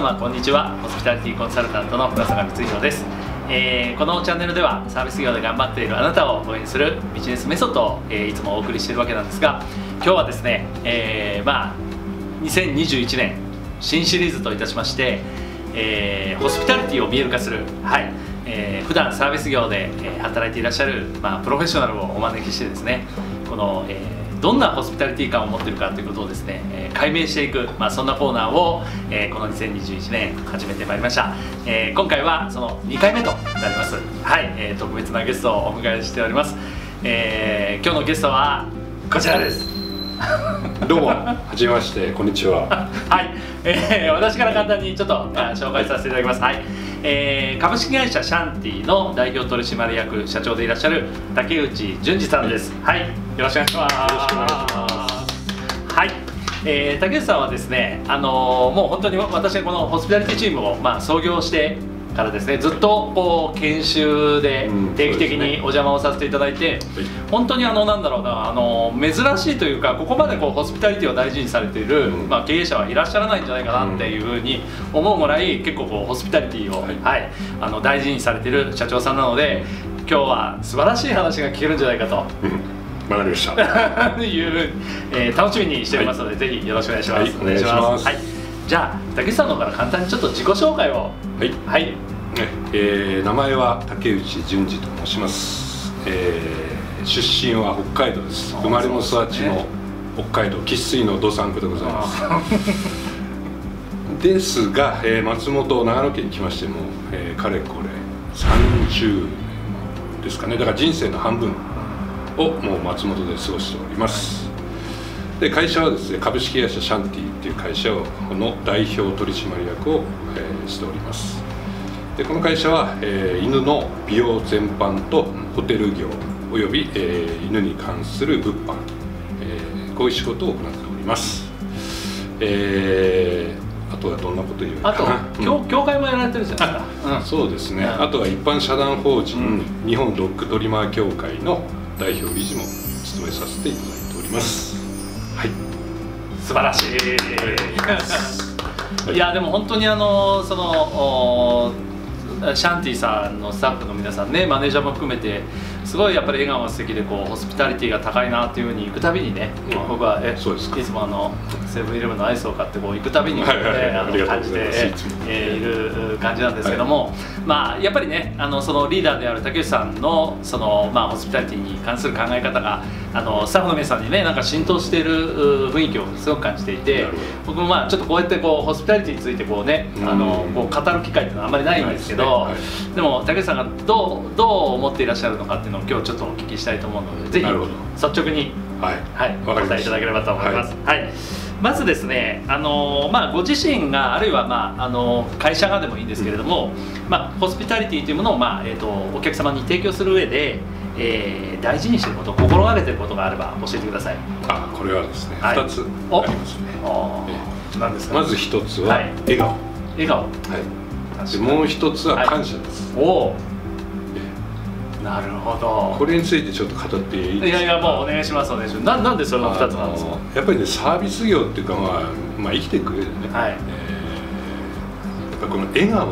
様こんにちは。ホスピタリティコンサルタントの深坂光弘です。このチャンネルではサービス業で頑張っているあなたを応援するビジネスメソッドを、いつもお送りしているわけなんですが、今日はですね、2021年新シリーズといたしまして、ホスピタリティを見える化する、普段サービス業で働いていらっしゃる、プロフェッショナルをお招きしてですね、この、どんなホスピタリティ感を持っているかということをですね、解明していく、そんなコーナーを、この2021年始めてまいりました。今回はその2回目となります。特別なゲストをお迎えしております。今日のゲストはこちらです。どうも、はじめまして、こんにちは。私から簡単にちょっと紹介させていただきます。株式会社シャンティの代表取締役社長でいらっしゃる竹内淳二さんです。よろしくお願いします。竹内さんはですね、もう本当に私がこのホスピタリティチームを創業してからですね、ずっとこう研修で定期的にお邪魔をさせていただいて、本当になんだろうな、珍しいというか、ここまでこうホスピタリティを大事にされている、経営者はいらっしゃらないんじゃないかなっていうふうに思うぐらい、結構こうホスピタリティを、大事にされている社長さんなので、今日は素晴らしい話が聞けるんじゃないかと。わかりました。楽しみにしておりますので、ぜひよろしくお願いします。お願いします。じゃあ竹内さんの方から簡単にちょっと自己紹介を。名前は竹内淳二と申します。出身は北海道です。生まれも育ちも北海道生粋の道産子でございます。ですが、松本長野県に来ましても、かれこれ30年ですかね。だから人生の半分をもう松本で過ごしております。で、会社はですね、株式会社シャンティっていう会社の代表取締役を、しております。で、この会社は、犬の美容全般とホテル業および、犬に関する物販、こういう仕事を行っております。あとはどんなこと言うかな。あと、協会もやられてるじゃないですか。そうですね。あとは一般社団法人、日本ドッグトリマー協会の代表理事も務めさせていただいております。素晴らしい。いや、でも本当にそのシャンティさんのスタッフの皆さんね、マネージャーも含めてすごいやっぱり笑顔が素敵で、こうホスピタリティが高いなっていうふうに行くたびにね、僕はいつもセブンイレブンのアイスを買ってこう行くたびに感じている感じなんですけども、やっぱりね、そのリーダーである竹内さんのそのホスピタリティに関する考え方がスタッフの皆さんにね、なんか浸透している雰囲気をすごく感じていて、僕もちょっとこうやってこうホスピタリティについてこうね、語る機会っていうのはあんまりないんですけど、でも竹内さんがどう思っていらっしゃるのかっていうのを今日ちょっとお聞きしたいと思うので、ぜひ率直にお答えいただければと思います。まずですね、ご自身が、あるいは会社がでもいいんですけれども、ホスピタリティというものをお客様に提供する上で、大事にしていること、心がけていることがあれば教えてください。これはですね、2つありますね。まず1つは笑顔、もう1つは感謝です。なるほど。これについてちょっと語っていいですか。もうお願いします。なんでその2つなんですか。やっぱりね、サービス業っていうか、生きていく上でね、やっぱこの笑顔っていうのが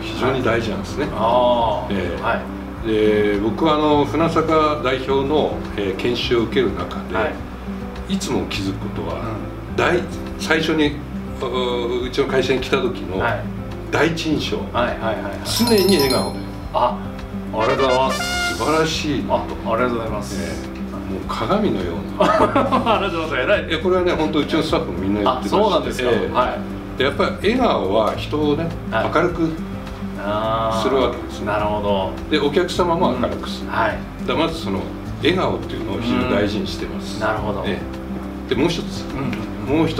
非常に大事なんですね。で、僕は船坂代表の研修を受ける中で、いつも気づくことは、最初にうちの会社に来た時の第一印象、常に笑顔で。ありがとうございます。素晴らしい。ありがとうございます。もう鏡のような。ありがとうございます。偉い。これはね、本当うちのスタッフもみんな言ってまして。そうなんですよ。やっぱり笑顔は人をね、明るくするわけですね。なるほど。で、お客様も明るくする。だ、まずその笑顔っていうのを非常に大事にしてます。なるほど。で、もう一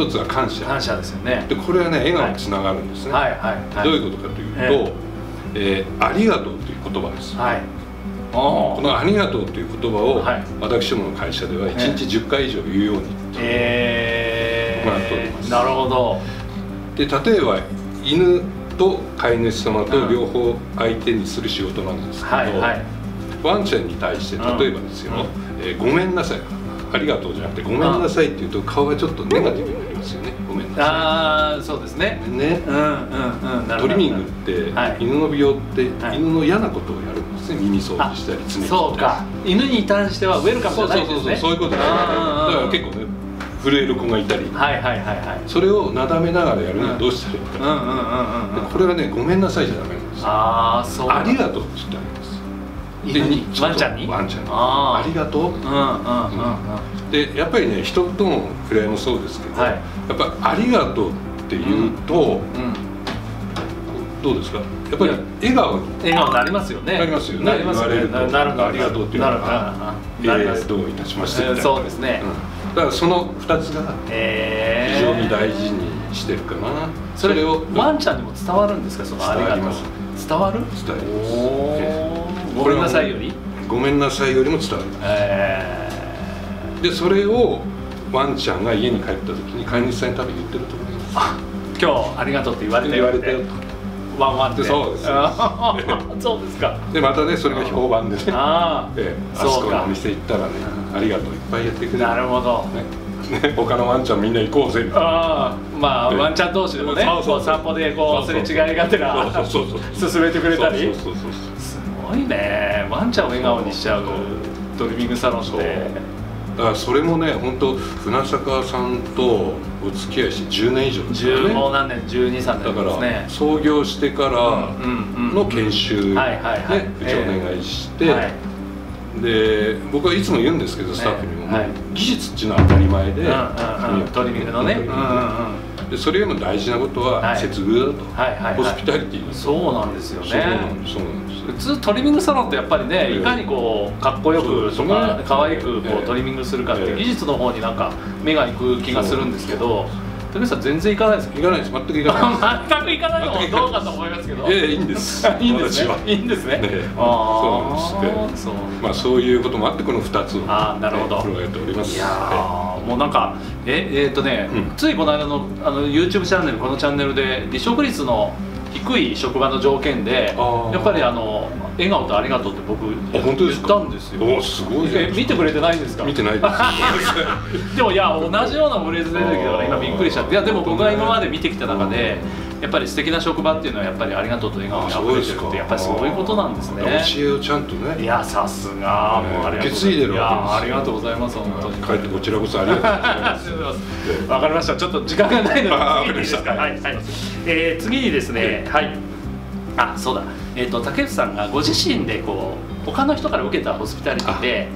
つ、は感謝。感謝ですよね。で、これはね、笑顔につながるんですね。どういうことかというと、ありがとうという言葉です。この「ありがとう」という言葉を、私どもの会社では1日10回以上言うように行っております。なるほど。で、例えば犬と飼い主様と両方相手にする仕事なんですけど、ワンちゃんに対して、例えばですよ、ごめんなさい、ありがとうじゃなくてごめんなさいっていうと、顔がちょっとネガティブになります。ますよね。ごめんなさい。ああ、そうですね。ね、うんうんうん。トリミングって犬の美容って犬の嫌なことをやるんですね。耳掃除したり爪切ったり。そうか。犬に対してはウェルカムじゃないですね。そうそうそうそういうことだから結構ね震える子がいたり、はいはいはいはい。それをなだめながらやるにはどうしたらいいか。うんうんうんうん。これがねごめんなさいじゃダメなんです。ああ、そう。ありがとうって言ってあげる。ワンちゃんにありがとうでやっぱりね人との触れ合いもそうですけど、やっぱありがとうっていうとどうですか、やっぱり笑顔になりますよね。なりますよね。なりますよね。なるとありがとうっていうのがどういたしましてみたいな。そうですね。だからその2つが非常に大事にしてるかな。それをワンちゃんにも伝わるんですか、そのありがとう。伝わる？伝わる。ごめんなさいよりごめんなさいよりも伝わります、でそれをワンちゃんが家に帰った時に飼い主さんに多分言ってると思います。あ、今日ありがとうって言われて言われてワンワンってそうです。そうですか。でまたねそれが評判でね、あそこのお店行ったらねありがとういっぱいやってくれる。なるほどね、他のワンちゃんみんな行こうぜみたいな。まあワンちゃん同士でもね散歩でこうすれ違いがてら勧めてくれたり。すごいね、ワンちゃんを笑顔にしちゃうトリミングサロンって。だからそれもね本当船坂さんとお付き合いして10年以上ですよね。もう何年12、13年ですね。だから創業してからの研修ねうちお願いして、で僕はいつも言うんですけどスタッフにも技術っていうのは当たり前でトリミングのね、それよりも大事なことは接遇だと、ホスピタリティ。そうなんですよね。普通トリミングサロンってやっぱりねいかにこうかっこよくとか可愛くこうトリミングするかって技術の方になんか目がいく気がするんですけど、トリさん全然いかないです。いかないです。全くいかない。全くいかないのもどうかと思いますけど。いいんです。いいんですね。いいんですね。そうなんです。まあそういうこともあってこの2つを加えております。いやもうなんかついこの間のYouTube チャンネル、このチャンネルで離職率の低い職場の条件でやっぱり笑顔とありがとうって僕言ったんですよ。お、すごい。見てくれてないんですか？見てないです。でもいや同じようなフレーズ出てきたから今びっくりしちゃって。いやでも僕が今まで見てきた中でやっぱり素敵な職場っていうのはやっぱりありがとうと笑顔にあふれてるってやっぱりそういうことなんですね。教えをちゃんとね。いやさすが。受け継いでるわけです。ありがとうございます。本当に。帰ってこちらこそありがとうございます。わかりました。ちょっと時間がないので次にいいですか？はいはい。次にですね、はい。あ、そうだ。竹内さんがご自身でこう他の人から受けたホスピタリティで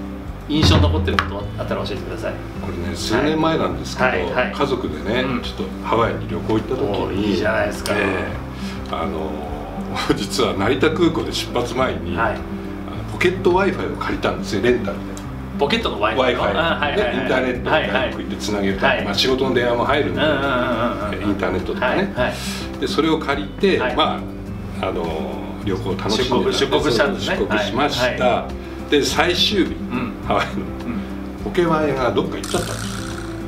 印象に残ってることあったら教えてください。これね数年前なんですけど、家族でねちょっとハワイに旅行行った時に、いいじゃないですか。実は成田空港で出発前にポケット Wi-Fi を借りたんですよ、レンタルで。ポケットの Wi-Fi でインターネットを行ってつなげるため、まあ仕事の電話も入るのでインターネットとかね。でそれを借りてまあ旅行を楽しんで出国しました。で最終日ハワイのポケワイがどっか行っちゃったんです。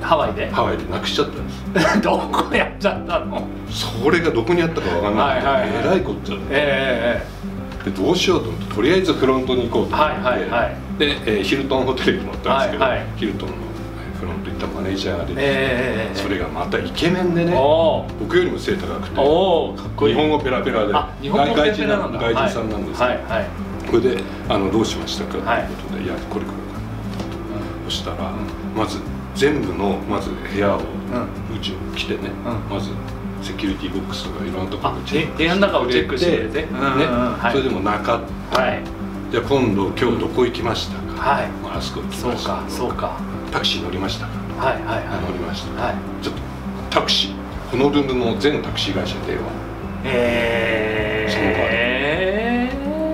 ハワイでなくしちゃったんです。どこやっちゃったの？それがどこにあったかわからないのでえらいこっちゃって、どうしようと思ってとりあえずフロントに行こうと思ってでヒルトンホテルに乗ったんですけど、ヒルトンのフロント行ったマネージャーで、それがまたイケメンでね、僕よりも背高くて日本語ペラペラで外人さんなんですけど、それでどうしましたかということで、いやこれこれかなと。そしたらまず全部の部屋をうちを来てね、まずセキュリティボックスとかいろんなところをチェックして、部屋の中をチェックしてくれて、それでもなかった。じゃあ今度今日どこ行きましたか、あそこ行きましたか、そうかタクシー乗りましたか、乗りました。ちょっとタクシーホノルルの全タクシー会社に電話、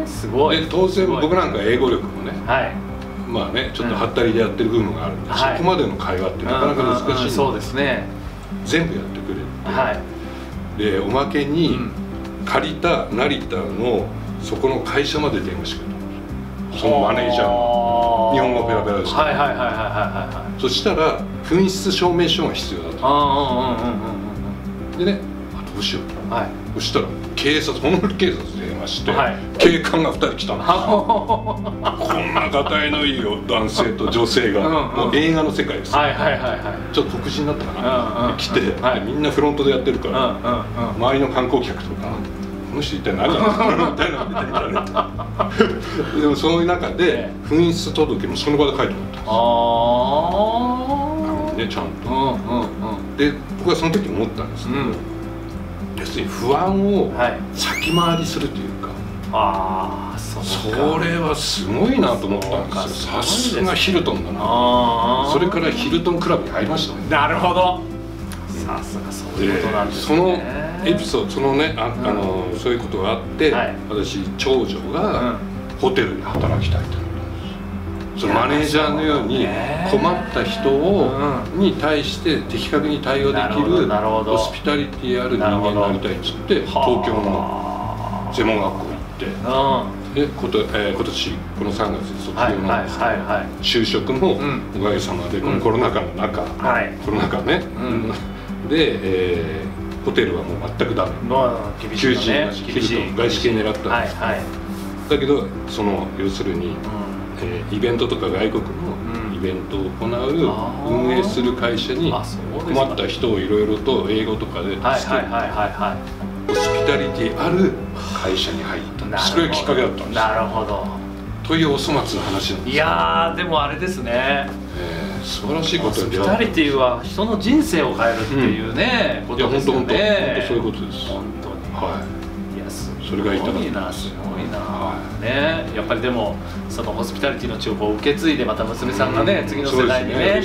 すごい。で当然僕なんか英語力もね、まあねちょっとはったりでやってる部分があるんで、そこまでの会話ってなかなか難しい。そうですね。全部やってくれて、でおまけに借りた成田のそこの会社まで電話してくれた、そのマネージャーも日本語ペラペラです。そしたら紛失証明書が必要だと。でね、どうしようと。そしたら警察、ホノルル警察に電話して、はい、警官が2人来たんですこんながたいのいいよ男性と女性がもう映画の世界です。ちょっと特殊になったかな、来てみんなフロントでやってるから周りの観光客とかこの人一体何なんだろうみたいなの見ていられてでもそういう中で紛失届もその場で書いてもらったんです。なのでね、ちゃんとで僕はその時思ったんですけど、要するに不安を先回りするというか、ああ、それはすごいなと思ったんですよ。さすがヒルトンだな。それからヒルトンクラブに入りましたね。なるほど。さすがそういうことなんですね。そのエピソード、そのね、そういうことがあって、私長女がホテルに働きたいと。そのマネージャーのように困った人に対して的確に対応できるホスピタリティある人間になりたいっつって東京の専門学校行ってで今年この3月で卒業なんですけど、就職もおかげさまでこのコロナ禍の中、コロナ禍ねでホテルはもう全くダメ、求人なし、ヒルトン外資系狙ったんですけど、だけどその要するにイベントとか外国のイベントを行う運営する会社に困った人をいろいろと英語とかで助けるホスピタリティある会社に入ったんです。それがきっかけだったんです。なるほど。というお粗末な話なんです。いやーでもあれですね、素晴らしいことに出会う。ホスピタリティは人の人生を変えるっていうね、ことですよね。いや本当そういうことです。本当にはい。いやすごいな、すごいなね。やっぱりでもそのホスピタリティの情報を受け継いでまた娘さんがね、次の世代にね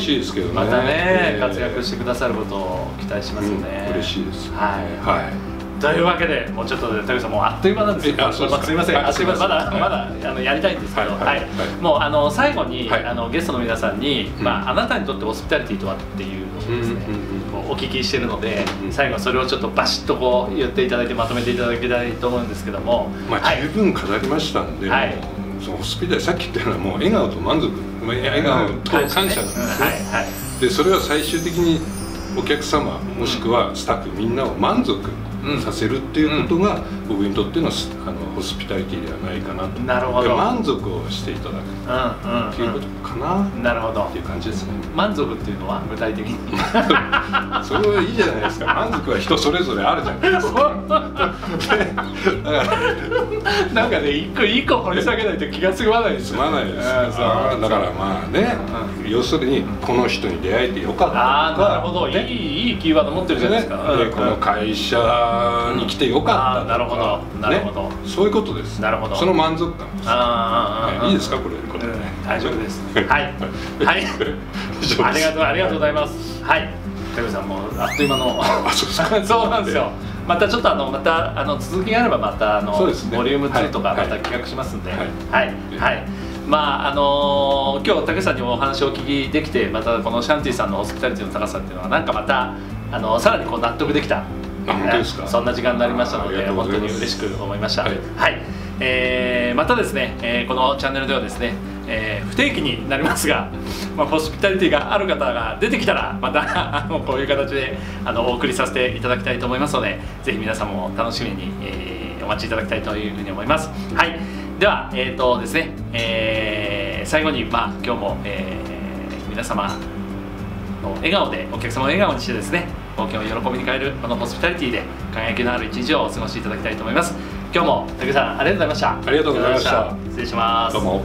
またね活躍してくださることを期待しますよね。嬉しいです。はい。というわけでもうちょっと竹内さんもうあっという間なんですけど、すみません、あっという間、まだやりたいんですけど、もう最後にゲストの皆さんにあなたにとってホスピタリティとはっていうのをですねお聞きしてるので、最後それをちょっとバシッとこう言っていただいてまとめていただきたいと思うんですけども。まあ十分語りましたんで。ホスピタリさっき言ったようなもう笑顔と満足、笑顔と感謝なんですね。でそれは最終的にお客様もしくはスタッフみんなを満足させるっていうことが僕にとってのホスピタリティではないかなと。なるほど。満足をしていただくっていうことかな。なるほど。っていう感じですね。満足っていうのは具体的にそれはいいじゃないですか。満足は人それぞれあるじゃないですか。なんかね一個掘り下げないと気が済まないです。済まないです。だからまあね、要するにこの人に出会えてよかったとか。なるほど。いいキーワード持ってるじゃないですか。この会社に来てよかった。なるほど。なるほど。そういうことです。なるほど。その満足感です。いいですかこれ。大丈夫です。はいはい。ありがとうございます。はい。竹内さんもあっという間の。そうなんですよ。またちょっと続きがあればまたボリューム2とかまた企画しますんで。はいはい。まあ今日竹内さんにもお話をお聞きできて、またこのシャンティさんのホスピタリティの高さっていうのはなんかまたさらにこう納得できた、そんな時間になりましたので本当に嬉しく思いました。はい、またですね、このチャンネルではですね、不定期になりますが、ホスピタリティがある方が出てきたらまたこういう形でお送りさせていただきたいと思いますので、ぜひ皆さんも楽しみに、お待ちいただきたいというふうに思います。はい、ではですね、最後に今日も、皆様の笑顔でお客様を笑顔にしてですね、貢献を喜びに変えるこのホスピタリティで輝きのある一日をお過ごしいただきたいと思います。今日も竹内さんありがとうございました。ありがとうございました。失礼します。どうも。